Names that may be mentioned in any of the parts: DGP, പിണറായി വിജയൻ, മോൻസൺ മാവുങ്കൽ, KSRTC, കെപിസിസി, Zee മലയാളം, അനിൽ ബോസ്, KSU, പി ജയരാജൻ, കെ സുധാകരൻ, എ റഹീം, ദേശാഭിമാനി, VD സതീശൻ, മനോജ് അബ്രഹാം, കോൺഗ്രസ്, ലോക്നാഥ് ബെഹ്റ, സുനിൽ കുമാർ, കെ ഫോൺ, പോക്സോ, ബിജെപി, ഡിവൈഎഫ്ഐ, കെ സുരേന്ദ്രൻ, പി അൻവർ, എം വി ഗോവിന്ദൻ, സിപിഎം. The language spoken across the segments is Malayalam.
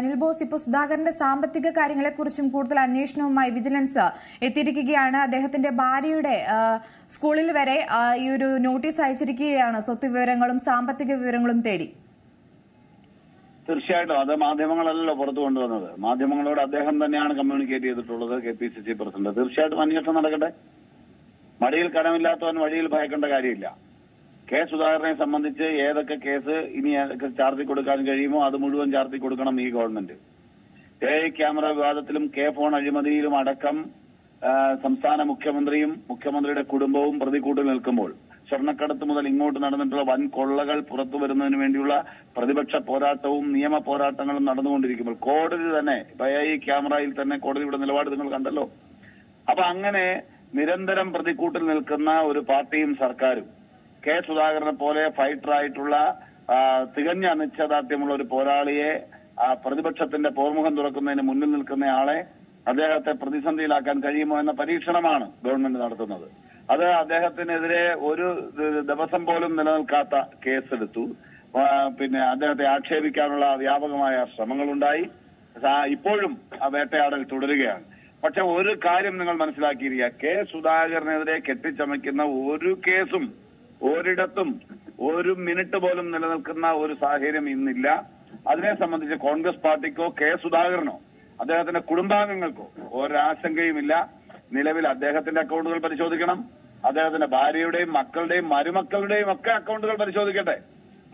അനിൽ ബോസ് ഇപ്പോൾ സുധാകരന്റെ സാമ്പത്തിക കാര്യങ്ങളെക്കുറിച്ചും കൂടുതൽ അന്വേഷണവുമായി വിജിലൻസ് എത്തിയിരിക്കുകയാണ്. അദ്ദേഹത്തിന്റെ ഭാര്യയുടെ സ്കൂളിൽ വരെ ഈ ഒരു നോട്ടീസ് അയച്ചിരിക്കുകയാണ് സ്വത്ത് വിവരങ്ങളും സാമ്പത്തിക വിവരങ്ങളും തേടി. തീർച്ചയായിട്ടും അത് മാധ്യമങ്ങളല്ലല്ലോ പുറത്തു കൊണ്ടുവന്നത്, മാധ്യമങ്ങളോട് അദ്ദേഹം തന്നെയാണ് കമ്മ്യൂണിക്കേറ്റ് ചെയ്തിട്ടുള്ളത്, കെപിസിസി പ്രസിഡന്റ്. തീർച്ചയായിട്ടും അന്വേഷണം നടക്കട്ടെ. മടിയിൽ കടമില്ലാത്തവൻ വഴിയിൽ ഭയക്കേണ്ട കാര്യമില്ല. കെ സുധാകരനെ സംബന്ധിച്ച് ഏതൊക്കെ കേസ് ഇനി ചാർത്തി കൊടുക്കാൻ കഴിയുമോ അത് മുഴുവൻ ചാർത്തി കൊടുക്കണം ഈ ഗവൺമെന്റ്. എ ക്യാമറ വിവാദത്തിലും കെ ഫോൺ അഴിമതിയിലും അടക്കം സംസ്ഥാന മുഖ്യമന്ത്രിയും മുഖ്യമന്ത്രിയുടെ കുടുംബവും പ്രതിക്കൂട്ടിൽ നിൽക്കുമ്പോൾ, സ്വർണ്ണക്കടത്ത് മുതൽ ഇങ്ങോട്ട് നടന്നിട്ടുള്ള വൻ കൊള്ളകൾ പുറത്തു വരുന്നതിന് വേണ്ടിയുള്ള പ്രതിപക്ഷ പോരാട്ടവും നിയമ പോരാട്ടങ്ങളും നടന്നുകൊണ്ടിരിക്കുമ്പോൾ, കോടതി തന്നെ ഇപ്പൊ ഈ ക്യാമറയിൽ തന്നെ കോടതിയുടെ നിലപാട് നിങ്ങൾ കണ്ടല്ലോ. അപ്പൊ അങ്ങനെ നിരന്തരം പ്രതിക്കൂട്ടിൽ നിൽക്കുന്ന ഒരു പാർട്ടിയും സർക്കാരും കെ സുധാകരനെ പോലെ ഫൈറ്ററായിട്ടുള്ള തികഞ്ഞ അനിശ്ചിതത്വമുള്ള ഒരു പോരാളിയെ, പ്രതിപക്ഷത്തിന്റെ പോർമുഖം തുറക്കുന്നതിന് മുന്നിൽ നിൽക്കുന്നയാളെ അദ്ദേഹത്തെ പ്രതിസന്ധിയിലാക്കാൻ കഴിയുമോ എന്ന പരീക്ഷണമാണ് ഗവൺമെന്റ് നടത്തുന്നത്. അത് അദ്ദേഹത്തിനെതിരെ ഒരു ദിവസം പോലും നിലനിൽക്കാത്ത കേസെടുത്തു. പിന്നെ അദ്ദേഹത്തെ ആക്ഷേപിക്കാനുള്ള വ്യാപകമായ ശ്രമങ്ങളുണ്ടായി. ഇപ്പോഴും വേട്ടയാടൽ തുടരുകയാണ്. പക്ഷെ ഒരു കാര്യം നിങ്ങൾ മനസ്സിലാക്കിയിരിക്കുക, കെ സുധാകരനെതിരെ കെട്ടിച്ചമയ്ക്കുന്ന ഒരു കേസും ഒരിടത്തും ഒരു മിനിറ്റ് പോലും നിലനിൽക്കുന്ന ഒരു സാഹചര്യം ഇന്നില്ല. അതിനെ സംബന്ധിച്ച് കോൺഗ്രസ് പാർട്ടിക്കോ കെ സുധാകരനോ അദ്ദേഹത്തിന്റെ കുടുംബാംഗങ്ങൾക്കോ ഒരാശങ്കയുമില്ല. നിലവിൽ അദ്ദേഹത്തിന്റെ അക്കൗണ്ടുകൾ പരിശോധിക്കണം, അദ്ദേഹത്തിന്റെ ഭാര്യയുടെയും മക്കളുടെയും മരുമക്കളുടെയും ഒക്കെ അക്കൗണ്ടുകൾ പരിശോധിക്കട്ടെ,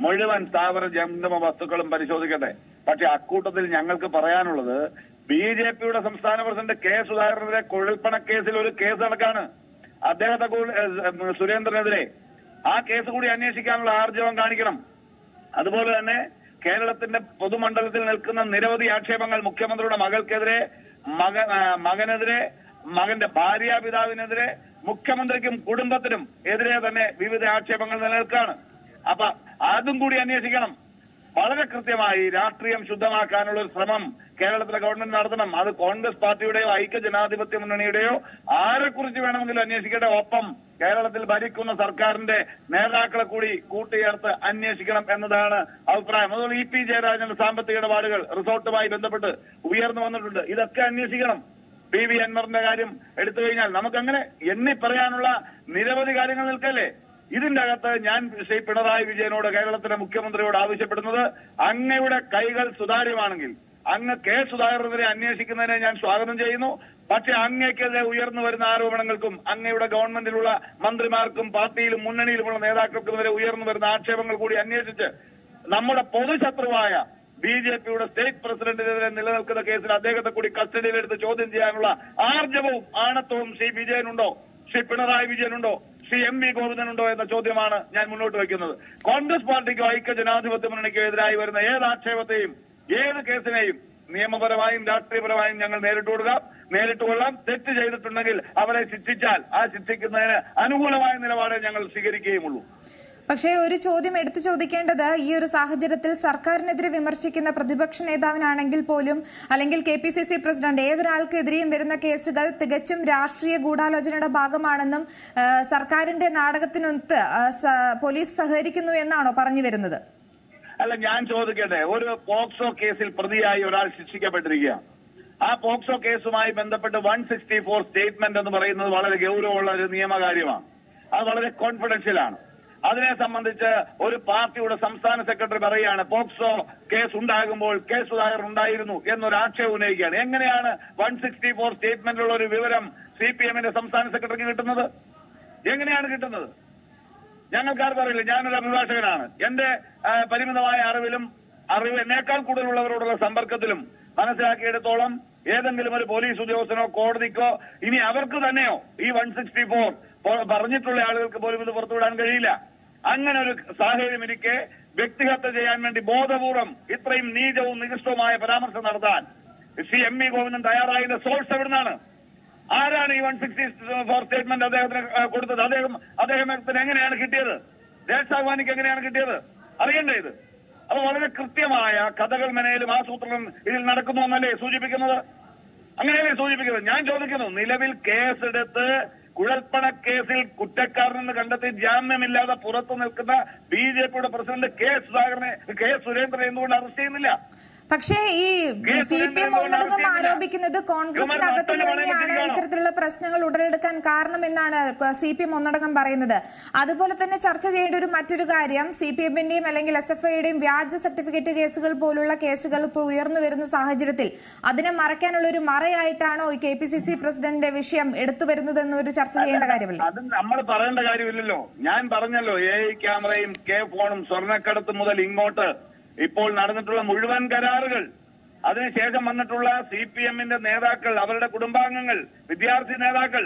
മുഴുവൻ സ്ഥാവര ജംഗമ വസ്തുക്കളും പരിശോധിക്കട്ടെ. പക്ഷെ അക്കൂട്ടത്തിൽ ഞങ്ങൾക്ക് പറയാനുള്ളത്, ബിജെപിയുടെ സംസ്ഥാന പ്രസിഡന്റ് കെ സുധാകരനെതിരെ കുഴൽപ്പണക്കേസിൽ ഒരു കേസ് നടക്കാണ്. അദ്ദേഹത്തെ സുരേന്ദ്രനെതിരെ ആ കേസ് കൂടി അന്വേഷിക്കാനുള്ള ആർജവം കാണിക്കണം. അതുപോലെ തന്നെ കേരളത്തിന്റെ പൊതുമണ്ഡലത്തിൽ നിൽക്കുന്ന നിരവധി ആക്ഷേപങ്ങൾ, മുഖ്യമന്ത്രിയുടെ മകൾക്കെതിരെ, മകനെതിരെ, മകന്റെ ഭാര്യാപിതാവിനെതിരെ, മുഖ്യമന്ത്രിക്കും കുടുംബത്തിനും എതിരെ തന്നെ വിവിധ ആക്ഷേപങ്ങൾ നിലനിൽക്കുകയാണ്. അപ്പൊ അതും കൂടി അന്വേഷിക്കണം. വളരെ കൃത്യമായി രാഷ്ട്രീയം ശുദ്ധമാക്കാനുള്ള ഒരു ശ്രമം കേരളത്തിലെ ഗവൺമെന്റ് നടത്തണം. അത് കോൺഗ്രസ് പാർട്ടിയുടെയോ ഐക്യജനാധിപത്യ മുന്നണിയുടെയോ ആരെക്കുറിച്ച് വേണമെങ്കിലും അന്വേഷിക്കട്ടെ. ഒപ്പം കേരളത്തിൽ ഭരിക്കുന്ന സർക്കാരിന്റെ നേതാക്കളെ കൂടി കൂട്ടിയേർത്ത് അന്വേഷിക്കണം എന്നതാണ് അഭിപ്രായം. അതുപോലെ പി ജയരാജന്റെ സാമ്പത്തിക ഇടപാടുകൾ റിസോർട്ടുമായി ബന്ധപ്പെട്ട് ഉയർന്നു വന്നിട്ടുണ്ട്, ഇതൊക്കെ അന്വേഷിക്കണം. പി അൻവറിന്റെ കാര്യം എടുത്തു കഴിഞ്ഞാൽ നമുക്കങ്ങനെ എണ്ണി പറയാനുള്ള നിരവധി കാര്യങ്ങൾ നിൽക്കല്ലേ. ഇതിന്റെ അകത്ത് ഞാൻ ശ്രീ പിണറായി വിജയനോട്, കേരളത്തിലെ മുഖ്യമന്ത്രിയോട് ആവശ്യപ്പെടുന്നത്, അങ്ങയുടെ കൈകൾ സുതാര്യമാണെങ്കിൽ അങ്ങ് കെ സുധാകരനെതിരെ അന്വേഷിക്കുന്നതിനെ ഞാൻ സ്വാഗതം ചെയ്യുന്നു. പക്ഷെ അങ്ങേക്കെതിരെ ഉയർന്നു വരുന്ന ആരോപണങ്ങൾക്കും അങ്ങയുടെ ഗവൺമെന്റിലുള്ള മന്ത്രിമാർക്കും പാർട്ടിയിലും മുന്നണിയിലുമുള്ള നേതാക്കൾക്കും വരെ ഉയർന്നു വരുന്ന ആക്ഷേപങ്ങൾ കൂടി അന്വേഷിച്ച് നമ്മുടെ പൊതുശത്രുവായ ബിജെപിയുടെ സ്റ്റേറ്റ് പ്രസിഡന്റിനെതിരെ നിലനിൽക്കുന്ന കേസിൽ അദ്ദേഹത്തെ കൂടി കസ്റ്റഡിയിലെടുത്ത് ചോദ്യം ചെയ്യാനുള്ള ആർജവവും ആണത്വവും ശ്രീ വിജയനുണ്ടോ, ശ്രീ പിണറായി വിജയനുണ്ടോ, ശ്രീ എം വി ഗോവിന്ദനുണ്ടോ എന്ന ചോദ്യമാണ് ഞാൻ മുന്നോട്ട് വയ്ക്കുന്നത്. കോൺഗ്രസ് പാർട്ടിക്കോ ഐക്യജനാധിപത്യ മുന്നണിക്കോ എതിരായി വരുന്ന ഏത് ആക്ഷേപത്തെയും ഏത് കേസിനെയും നിയമപരമായും രാഷ്ട്രീയപരമായും ഞങ്ങൾ നേരിട്ടുകൊള്ളാം. തെറ്റ് ചെയ്തിട്ടുണ്ടെങ്കിൽ അവരെ ശിക്ഷിച്ചാൽ ആ ശിക്ഷിക്കുന്നതിന് അനുകൂലമായ നിലപാട് ഞങ്ങൾ സ്വീകരിക്കുകയുമുള്ളൂ. പക്ഷേ ഒരു ചോദ്യം എടുത്തു ചോദിക്കേണ്ടത്, ഈ ഒരു സാഹചര്യത്തിൽ സർക്കാരിനെതിരെ വിമർശിക്കുന്ന പ്രതിപക്ഷ നേതാവിനാണെങ്കിൽ പോലും, അല്ലെങ്കിൽ കെപിസിസി പ്രസിഡന്റ്, ഏതൊരാൾക്കെതിരെയും വരുന്ന കേസുകൾ തികച്ചും രാഷ്ട്രീയ ഗൂഢാലോചനയുടെ ഭാഗമാണെന്നും സർക്കാരിന്റെ നാടകത്തിനൊത്ത് പോലീസ് സഹകരിക്കുന്നു എന്നാണോ പറഞ്ഞു വരുന്നത്? അല്ല, ഞാൻ ചോദിക്കട്ടെ, ഒരു പോക്സോ കേസിൽ പ്രതിയായി ഒരാൾ ശിക്ഷിക്കപ്പെട്ടിരിക്കുകയാണ്. ആ പോക്സോ കേസുമായി ബന്ധപ്പെട്ട് 164 സ്റ്റേറ്റ്മെന്റ് എന്ന് പറയുന്നത് വളരെ ഗൌരവമുള്ള ഒരു നിയമകാര്യമാണ്. അത് വളരെ കോൺഫിഡൻഷ്യലാണ്. അതിനെ സംബന്ധിച്ച് ഒരു പാർട്ടിയുടെ സംസ്ഥാന സെക്രട്ടറി പറയുകയാണ്, പോക്സോ കേസ് ഉണ്ടാകുമ്പോൾ കെ സുധാകർ ഉണ്ടായിരുന്നു എന്നൊരു ആക്ഷേപം ഉന്നയിക്കുകയാണ്. എങ്ങനെയാണ് 164 സ്റ്റേറ്റ്മെന്റിലുള്ള ഒരു വിവരം സിപിഎമ്മിന്റെ സംസ്ഥാന സെക്രട്ടറിക്ക് കിട്ടുന്നത്? എങ്ങനെയാണ് കിട്ടുന്നത്? ഞങ്ങൾക്കാർക്കും അറിയില്ല. ഞാനൊരു അഭിഭാഷകനാണ്. എന്റെ പരിമിതമായ അറിവ് എന്നേക്കാൾ കൂടുതലുള്ളവരോടുള്ള സമ്പർക്കത്തിലും മനസ്സിലാക്കിയെടുത്തോളം ഏതെങ്കിലും ഒരു പോലീസ് ഉദ്യോഗസ്ഥനോ കോടതിക്കോ ഇനി അവർക്ക് തന്നെയോ ഈ 164 പറഞ്ഞിട്ടുള്ള ആളുകൾക്ക് പോലും ഇത് പുറത്തുവിടാൻ കഴിയില്ല. അങ്ങനെ ഒരു സാഹചര്യം ഇരിക്കെ വ്യക്തിഹത്യ ചെയ്യാൻ വേണ്ടി ബോധപൂർവം ഇത്രയും നീചവും നികൃഷ്ടവുമായ പരാമർശം നടത്താൻ ശ്രീ എം ഇ ഗോവിന്ദൻ തയ്യാറായതിന്റെ സോഴ്സ് എവിടുന്നാണ്? ആരാണ് ഈ 164 സ്റ്റേറ്റ്മെന്റ് അദ്ദേഹത്തിന് കൊടുത്തത്? അദ്ദേഹത്തിന് എങ്ങനെയാണ് കിട്ടിയത്? ദേശാഭിമാനിക്ക് എങ്ങനെയാണ് കിട്ടിയത്? അറിയണ്ടേ ഇത്? അപ്പൊ വളരെ കൃത്യമായ കഥകൾ മെനയിലും ആസൂത്രണം ഇതിൽ നടക്കുന്നു എന്നല്ലേ സൂചിപ്പിക്കുന്നത്? അങ്ങനെയല്ലേ സൂചിപ്പിക്കുന്നത്? ഞാൻ ചോദിക്കുന്നു, നിലവിൽ കേസെടുത്ത് കുഴൽപ്പണക്കേസിൽ കുറ്റക്കാരനെന്ന് കണ്ടെത്തി ജാമ്യമില്ലാതെ പുറത്തു നിൽക്കുന്ന ബിജെപിയുടെ പ്രസിഡന്റ് കെ സുരേന്ദ്രനെ എന്തുകൊണ്ട് അറസ്റ്റ് ചെയ്യുന്നില്ല? പക്ഷേ ഈ സിപിഎം ഒന്നടങ്കം ആരോപിക്കുന്നത് കോൺഗ്രസിനകത്ത് തന്നെയാണ് ഇത്തരത്തിലുള്ള പ്രശ്നങ്ങൾ ഉടലെടുക്കാൻ കാരണമെന്നാണ് സിപിഎം ഒന്നടങ്കം പറയുന്നത്. അതുപോലെ തന്നെ ചർച്ച ചെയ്യേണ്ട ഒരു മറ്റൊരു കാര്യം സിപിഎമ്മിന്റെയും അല്ലെങ്കിൽ എസ്എഫ്ഐയുടെയും വ്യാജ സർട്ടിഫിക്കറ്റ് കേസുകൾ പോലുള്ള കേസുകൾ ഇപ്പോൾ ഉയർന്നു വരുന്ന സാഹചര്യത്തിൽ അതിനെ മറയ്ക്കാനുള്ള ഒരു മറയായിട്ടാണോ ഈ കെപിസിസി പ്രസിഡന്റിന്റെ വിഷയം എടുത്തു വരുന്നത് എന്നൊരു ചർച്ച ചെയ്യേണ്ട കാര്യമല്ല. അത് നമ്മൾ പറയേണ്ട കാര്യമില്ലല്ലോ. ഞാൻ പറഞ്ഞല്ലോ, AI ക്യാമറയും കെ ഫോണും സ്വർണ്ണക്കടത്ത് മുതൽ ഇങ്ങോട്ട് ഇപ്പോൾ നടന്നിട്ടുള്ള മുഴുവൻ കരാറുകൾ, അതിനുശേഷം വന്നിട്ടുള്ള സിപിഎമ്മിന്റെ നേതാക്കൾ, അവരുടെ കുടുംബാംഗങ്ങൾ, വിദ്യാർത്ഥി നേതാക്കൾ,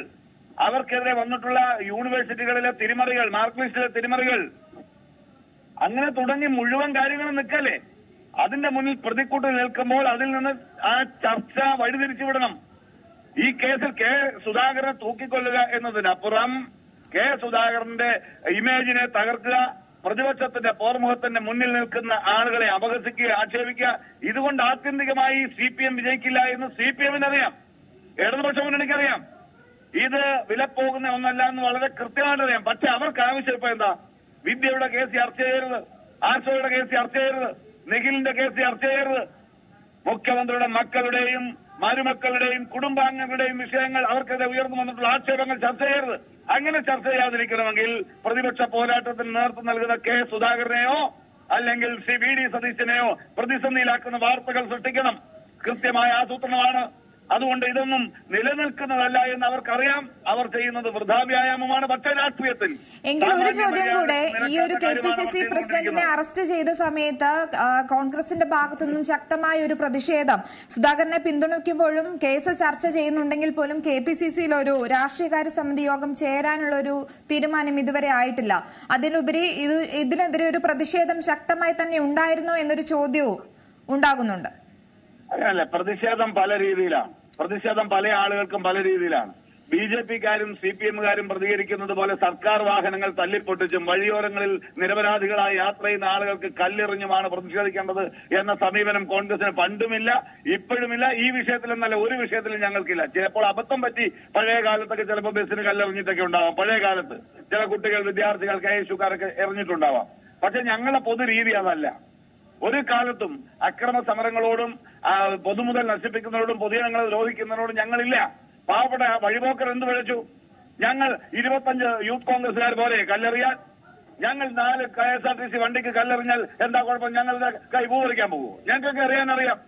അവർക്കെതിരെ വന്നിട്ടുള്ള യൂണിവേഴ്സിറ്റികളിലെ തിരിമറികൾ, മാർക്ക് ലിസ്റ്റിലെ തിരിമറികൾ, അങ്ങനെ തുടങ്ങി മുഴുവൻ കാര്യങ്ങളും നിൽക്കല്ലേ. അതിന്റെ മുന്നിൽ പ്രതിക്കൂട്ട് നിൽക്കുമ്പോൾ അതിൽ നിന്ന് ആ ചർച്ച വഴിതിരിച്ചുവിടണം. ഈ കേസിൽ കെ സുധാകരനെ തൂക്കിക്കൊല്ലുക എന്നതിനപ്പുറം കെ സുധാകരന്റെ ഇമേജിനെ തകർക്കുക, പ്രതിപക്ഷത്തിന്റെ പോർമുഖത്തിന്റെ മുന്നിൽ നിൽക്കുന്ന ആളുകളെ അപഹസിക്കുക, ആക്ഷേപിക്കുക, ഇതുകൊണ്ട് ആത്യന്തികമായി സിപിഎം വിജയിക്കില്ല എന്ന് സിപിഎമ്മിനറിയാം, ഇടതുപക്ഷ മുന്നണിക്കറിയാം. ഇത് വിലപ്പോകുന്ന ഒന്നല്ല എന്ന് വളരെ കൃത്യമായിട്ടറിയാം. പക്ഷെ അവർക്ക് ആവശ്യം ഇപ്പൊ എന്താ? വിദ്യയുടെ കേസ് ചർച്ച ചെയ്യരുത്, ആശോയുടെ കേസ് ചർച്ച ചെയ്യരുത്, നിഖിലിന്റെ കേസ് ചർച്ച ചെയ്യരുത്, മുഖ്യമന്ത്രിയുടെ മക്കളുടെയും മരുമക്കളുടെയും കുടുംബാംഗങ്ങളുടെയും വിഷയങ്ങൾ, അവർക്കെതിരെ ഉയർന്നു വന്നിട്ടുള്ള ആക്ഷേപങ്ങൾ ചർച്ച ചെയ്യരുത്. അങ്ങനെ ചർച്ച ചെയ്യാതിരിക്കണമെങ്കിൽ പ്രതിപക്ഷ പോരാട്ടത്തിന് നേതൃത്വം നൽകുന്ന കെ സുധാകരനെയോ അല്ലെങ്കിൽ VD സതീശനെയോ പ്രതിസന്ധിയിലാക്കുന്ന വാർത്തകൾ സൃഷ്ടിക്കണം. കൃത്യമായ ആസൂത്രണമാണ്. അതുകൊണ്ട് ഇതൊന്നും നിലനിൽക്കുന്നതല്ല എന്ന് അവർക്കറിയാം. അവർ ചെയ്യുന്നത് വൃഥാവ്യായാമമാണ്. പക്ഷേ രാഷ്ട്രീയത്തിൽ എങ്കിലും ഒരു ചോദ്യം കൂടെ, ഈ ഒരു കെപിസിസി പ്രസിഡന്റിനെ അറസ്റ്റ് ചെയ്ത സമയത്ത് കോൺഗ്രസിന്റെ ഭാഗത്തു നിന്നും ശക്തമായ ഒരു പ്രതിഷേധം, സുധാകരനെ പിന്തുണയ്ക്കുമ്പോഴും കേസ് ചർച്ച ചെയ്യുന്നുണ്ടെങ്കിൽ പോലും കെപിസിസിയിൽ ഒരു രാഷ്ട്രീയകാര്യ സമിതി യോഗം ചേരാനുള്ള ഒരു തീരുമാനം ഇതുവരെ ആയിട്ടില്ല. അതിനുപരി ഇതിനെതിരെ ഒരു പ്രതിഷേധം ശക്തമായി തന്നെ ഉണ്ടായിരുന്നോ എന്നൊരു ചോദ്യവും ഉണ്ടാകുന്നുണ്ട്. അങ്ങനല്ല, പ്രതിഷേധം പല രീതിയിലാണ്, പ്രതിഷേധം പല ആളുകൾക്കും പല രീതിയിലാണ്. BJPക്കാരും CPMക്കാരും പ്രതികരിക്കുന്നത് പോലെ സർക്കാർ വാഹനങ്ങൾ തല്ലിപ്പൊട്ടിച്ചും വഴിയോരങ്ങളിൽ നിരപരാധികളായി യാത്ര ചെയ്യുന്ന ആളുകൾക്ക് കല്ലെറിഞ്ഞുമാണ് പ്രതിഷേധിക്കേണ്ടത് എന്ന സമീപനം കോൺഗ്രസിന് പണ്ടുമില്ല, ഇപ്പോഴുമില്ല. ഈ വിഷയത്തിൽ എന്നല്ല ഒരു വിഷയത്തിലും ഞങ്ങൾക്കില്ല. ചിലപ്പോൾ അബദ്ധം പറ്റി, പഴയ കാലത്തൊക്കെ ചിലപ്പോൾ ബസ്സിന് കല്ലെറിഞ്ഞിട്ടൊക്കെ ഉണ്ടാവാം, പഴയ കാലത്ത് ചില കുട്ടികൾ, വിദ്യാർത്ഥികൾ, KSUക്കാരൊക്കെ എറിഞ്ഞിട്ടുണ്ടാവാം. പക്ഷെ ഞങ്ങളുടെ പൊതു രീതി അതല്ല. ഒരു കാലത്തും അക്രമ സമരങ്ങളോടും പൊതുമുതൽ നശിപ്പിക്കുന്നതോടും പൊതുജനങ്ങളെ ദ്രോഹിക്കുന്നതിനോടും ഞങ്ങളില്ല. പാവപ്പെട്ട വഴിപോക്കർ എന്ത് വിളിച്ചു? ഞങ്ങൾ 25 യൂത്ത് കോൺഗ്രസുകാർ പോലെ കല്ലെറിയാൻ, ഞങ്ങൾ 4 KSRTC വണ്ടിക്ക് കല്ലെറിഞ്ഞാൽ എന്താ കുഴപ്പം? ഞങ്ങളുടെ കൈ പൂവറിക്കാൻ പോകുമോ? ഞങ്ങൾക്കൊക്കെ അറിയാനറിയാം.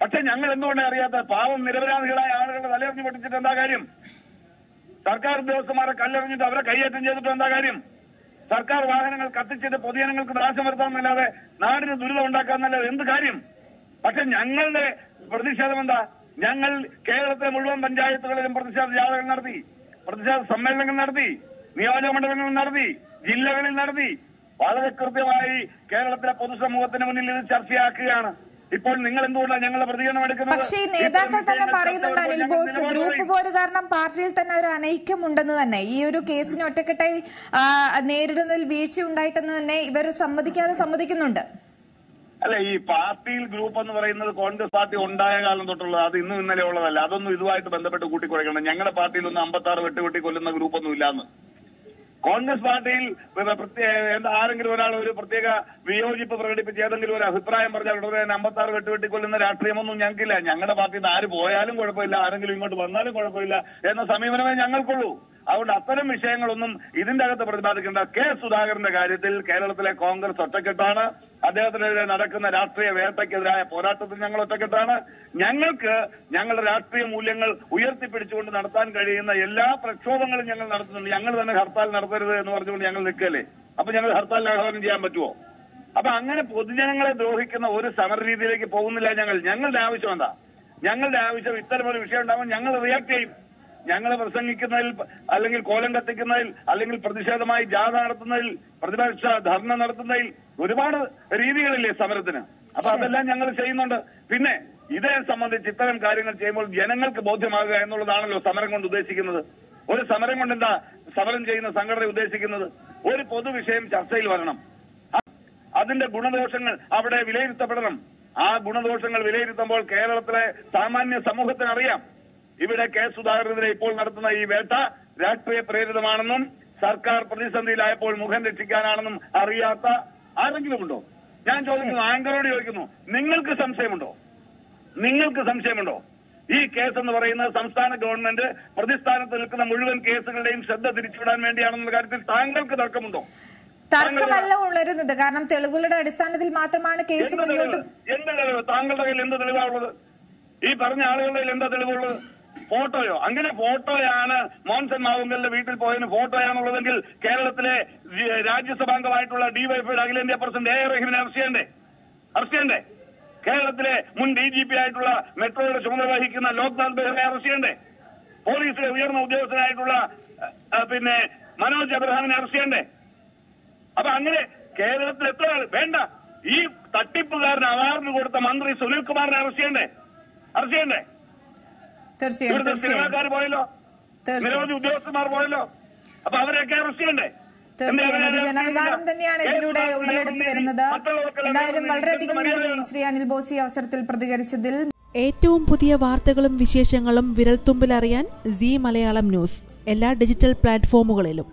പക്ഷെ ഞങ്ങൾ എന്തുകൊണ്ടാണ് അറിയാത്ത? പാവം നിരപരാധികളായ ആളുകളുടെ തലയെറിഞ്ഞു പൊട്ടിച്ചിട്ട് എന്താ കാര്യം? സർക്കാർ ഉദ്യോഗസ്ഥന്മാരെ കല്ലെറിഞ്ഞിട്ട് അവരെ കൈയേറ്റം ചെയ്തിട്ട് എന്താ കാര്യം? സർക്കാർ വാഹനങ്ങൾ കത്തിച്ചിട്ട് പൊതുജനങ്ങൾക്ക് നാശം വരുത്താമെന്നല്ലാതെ, നാടിന് ദുരിതം ഉണ്ടാക്കാമെന്നല്ലാതെ എന്ത് കാര്യം? പക്ഷെ ഞങ്ങളുടെ പ്രതിഷേധം എന്താ? ഞങ്ങൾ കേരളത്തിലെ മുഴുവൻ പഞ്ചായത്തുകളിലും പ്രതിഷേധ ജാഥകൾ നടത്തി, പ്രതിഷേധ സമ്മേളനങ്ങൾ നടത്തി, നിയോജക മണ്ഡലങ്ങൾ നടത്തി, ജില്ലകളിൽ നടത്തി. വളരെ കൃത്യമായി കേരളത്തിലെ പൊതുസമൂഹത്തിന് മുന്നിൽ ഇത് ചർച്ചയാക്കുകയാണ്. ഇപ്പോൾ നിങ്ങൾ എന്തുകൊണ്ടാണ് ഞങ്ങളുടെ പ്രതികരണം എടുക്കുന്നത്? പക്ഷേ നേതാക്കൾ തന്നെ പറയുന്നുണ്ട് അനിൽ ബോസ്, ഗ്രൂപ്പ് പോര് കാരണം പാർട്ടിയിൽ തന്നെ ഒരു അനൈക്യമുണ്ടെന്ന് തന്നെ, ഈ ഒരു കേസിനെ ഒറ്റക്കെട്ടായി നേരിടുന്നതിൽ വീഴ്ച ഉണ്ടായിട്ടെന്ന് തന്നെ ഇവർ സമ്മതിക്കുന്നുണ്ട്. അല്ല, ഈ പാർട്ടിയിൽ ഗ്രൂപ്പ് എന്ന് പറയുന്നത് കോൺഗ്രസ് പാർട്ടി ഉണ്ടായ കാലം തൊട്ടുള്ളത്, അത് ഇന്നും ഇന്നലെ ഉള്ളതല്ല. അതൊന്നും ഇതുമായിട്ട് ബന്ധപ്പെട്ട് കൂട്ടിക്കുഴയ്ക്കണം. ഞങ്ങളുടെ പാർട്ടിയിലൊന്നും 56 വെട്ടുവെട്ടി കൊല്ലുന്ന ഗ്രൂപ്പൊന്നും ഇല്ലാന്ന്. കോൺഗ്രസ് പാർട്ടിയിൽ ആരെങ്കിലും ഒരാൾ ഒരു പ്രത്യേക വിയോജിപ്പ് പ്രകടിപ്പിച്ച് ഏതെങ്കിലും ഒരു അഭിപ്രായം പറഞ്ഞാൽ ഉടനെ 56 വെട്ടുവെട്ടി കൊല്ലുന്ന രാഷ്ട്രീയമൊന്നും ഞങ്ങൾക്കില്ല. ഞങ്ങളുടെ പാർട്ടിയിൽ നിന്ന് ആര് പോയാലും കുഴപ്പമില്ല, ആരെങ്കിലും ഇങ്ങോട്ട് വന്നാലും കുഴപ്പമില്ല എന്ന സമീപനമേ ഞങ്ങൾക്കുള്ളൂ. അതുകൊണ്ട് അത്തരം വിഷയങ്ങളൊന്നും ഇതിന്റെ അകത്ത് പ്രതിപാദിക്കേണ്ട. കെ സുധാകരന്റെ കാര്യത്തിൽ കേരളത്തിലെ കോൺഗ്രസ് ഒറ്റക്കെട്ടാണ്. അദ്ദേഹത്തിനെതിരെ നടക്കുന്ന രാഷ്ട്രീയ വേട്ടയ്ക്കെതിരായ പോരാട്ടത്തിൽ ഞങ്ങൾ ഒറ്റക്കെട്ടാണ്. ഞങ്ങൾക്ക് ഞങ്ങളുടെ രാഷ്ട്രീയ മൂല്യങ്ങൾ ഉയർത്തിപ്പിടിച്ചുകൊണ്ട് നടത്താൻ കഴിയുന്ന എല്ലാ പ്രക്ഷോഭങ്ങളും ഞങ്ങൾ നടത്തുന്നുണ്ട്. ഞങ്ങൾ തന്നെ ഹർത്താൽ നടത്തരുത് എന്ന് പറഞ്ഞുകൊണ്ട് ഞങ്ങൾ നിൽക്കല്ലേ? അപ്പൊ ഞങ്ങൾ ഹർത്താൽ ആഹ്വാനം ചെയ്യാൻ പറ്റുമോ? അപ്പൊ അങ്ങനെ പൊതുജനങ്ങളെ ദ്രോഹിക്കുന്ന ഒരു സമര രീതിയിലേക്ക് പോകുന്നില്ല ഞങ്ങൾ. ഞങ്ങളുടെ ആവശ്യം എന്താ? ഞങ്ങളുടെ ആവശ്യം ഇത്തരമൊരു വിഷയം ഉണ്ടാകുമ്പോൾ ഞങ്ങൾ റിയാക്ട് ചെയ്യും. ഞങ്ങൾ പ്രസംഗിക്കുന്നതിൽ, അല്ലെങ്കിൽ കോലം കത്തിക്കുന്നതിൽ, അല്ലെങ്കിൽ പ്രതിഷേധമായി ജാഥ നടത്തുന്നതിൽ, പ്രതിപക്ഷ ധർണ നടത്തുന്നതിൽ ഒരുപാട് രീതികളില്ലേ സമരത്തിന്? അപ്പൊ അതെല്ലാം ഞങ്ങൾ ചെയ്യുന്നുണ്ട്. പിന്നെ ഇതേ സംബന്ധിച്ച് ഇത്തരം കാര്യങ്ങൾ ചെയ്യുമ്പോൾ ജനങ്ങൾക്ക് ബോധ്യമാകുക എന്നുള്ളതാണല്ലോ സമരം കൊണ്ട് ഉദ്ദേശിക്കുന്നത്. ഒരു സമരം കൊണ്ട് എന്താ സമരം ചെയ്യുന്ന സംഘടന ഉദ്ദേശിക്കുന്നത്? ഒരു പൊതുവിഷയം ചർച്ചയിൽ വരണം, അതിന്റെ ഗുണദോഷങ്ങൾ അവിടെ വിലയിരുത്തപ്പെടണം. ആ ഗുണദോഷങ്ങൾ വിലയിരുത്തുമ്പോൾ കേരളത്തിലെ സാമാന്യ സമൂഹത്തിനറിയാം ഇവിടെ കെ സുധാകരനെതിരെ ഇപ്പോൾ നടത്തുന്ന ഈ വേട്ട രാഷ്ട്രീയ പ്രേരിതമാണെന്നും സർക്കാർ പ്രതിസന്ധിയിലായപ്പോൾ മുഖം രക്ഷിക്കാനാണെന്നും അറിയാത്ത ആരെങ്കിലും ഉണ്ടോ? ഞാൻ ചോദിക്കുന്നു, ആങ്കറോട് ചോദിക്കുന്നു, നിങ്ങൾക്ക് സംശയമുണ്ടോ ഈ കേസ് എന്ന് പറയുന്നത് സംസ്ഥാന ഗവൺമെന്റ് പ്രതിസ്ഥാനത്ത് നിൽക്കുന്ന മുഴുവൻ കേസുകളുടെയും ശ്രദ്ധ തിരിച്ചുവിടാൻ വേണ്ടിയാണെന്ന കാര്യത്തിൽ താങ്കൾക്ക് തർക്കമുണ്ടോ? തർക്കമല്ല ഉണരുന്നത്, കാരണം തെളിവുകളുടെ അടിസ്ഥാനത്തിൽ മാത്രമാണ് കേസ് മുന്നോട്ട്. എന്ത് തെളിവ്? താങ്കളുടെ കയ്യിൽ എന്ത് തെളിവാണുള്ളത്? ഈ പറഞ്ഞ ആളുകളുടെ കയ്യിൽ എന്താ തെളിവുള്ളത്? ഫോട്ടോയോ? അങ്ങനെ ഫോട്ടോയാണ് മോൻസൺ മാവുങ്കലിന്റെ വീട്ടിൽ പോയതിന് ഫോട്ടോയാണുള്ളതെങ്കിൽ കേരളത്തിലെ രാജ്യസഭാംഗമായിട്ടുള്ള ഡിവൈഎഫ്ഐയുടെ അഖിലേന്ത്യാ പ്രസിഡന്റ് എ റഹീമിനെ അറസ്റ്റ് ചെയ്യണ്ടേ? കേരളത്തിലെ മുൻ DGP ആയിട്ടുള്ള മെട്രോയുടെ ചുമതല വഹിക്കുന്ന ലോക്നാഥ് ബെഹ്റയെ അറസ്റ്റ് ചെയ്യണ്ടേ? പോലീസിലെ ഉയർന്ന ഉദ്യോഗസ്ഥനായിട്ടുള്ള മനോജ് അബ്രഹാമിനെ അറസ്റ്റ് ചെയ്യണ്ടേ? അപ്പൊ അങ്ങനെ കേരളത്തിൽ എത്ര വേണ്ട, ഈ തട്ടിപ്പുകാരന് അവാർഡ് കൊടുത്ത മന്ത്രി സുനിൽ കുമാറിനെ അറസ്റ്റ് ചെയ്യണ്ടേ? ഇവിടുത്തെ സിനിമാക്കാർ പോയല്ലോ, നിരവധി ഉദ്യോഗസ്ഥന്മാർ പോയല്ലോ, അപ്പൊ അവരെയൊക്കെ അറസ്റ്റ് ചെയ്യണ്ടേ? തീർച്ചയായും ഒരു ജനവികാരം തന്നെയാണ് ഇതിലൂടെ ഉടലെടുത്ത് വരുന്നത്. എന്തായാലും വളരെയധികം നന്ദി ശ്രീ അനിൽ ബോസ് ഈ അവസരത്തിൽ പ്രതികരിച്ചതിൽ. ഏറ്റവും പുതിയ വാർത്തകളും വിശേഷങ്ങളും വിരൽത്തുമ്പിലറിയാൻ Zee മലയാളം ന്യൂസ് എല്ലാ ഡിജിറ്റൽ പ്ലാറ്റ്ഫോമുകളിലും